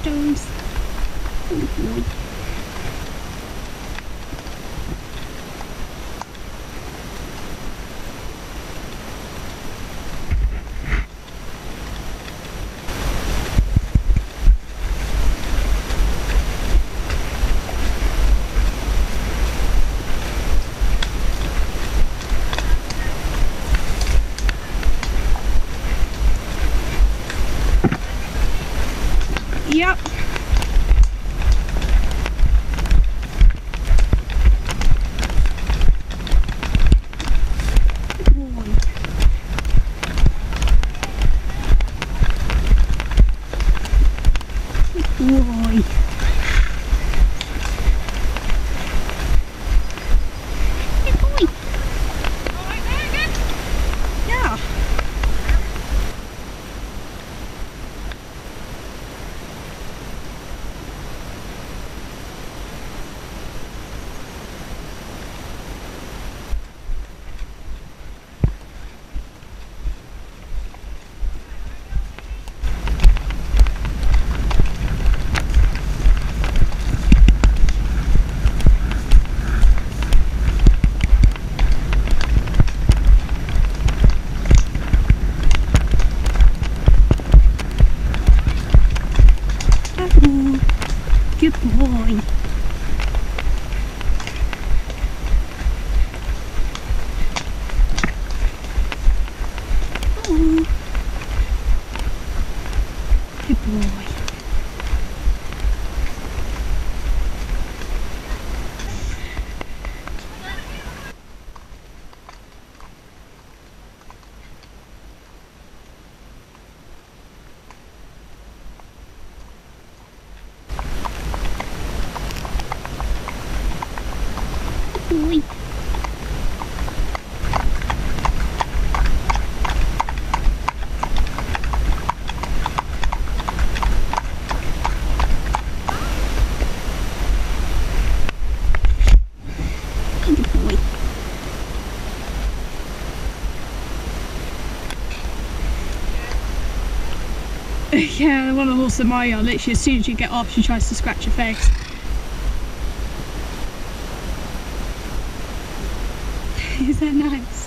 stones. Yep. Good boy. Oh. Good boy. Boy. Yeah, the one horse in my yard, literally as soon as you get off she tries to scratch your face. Is that nice?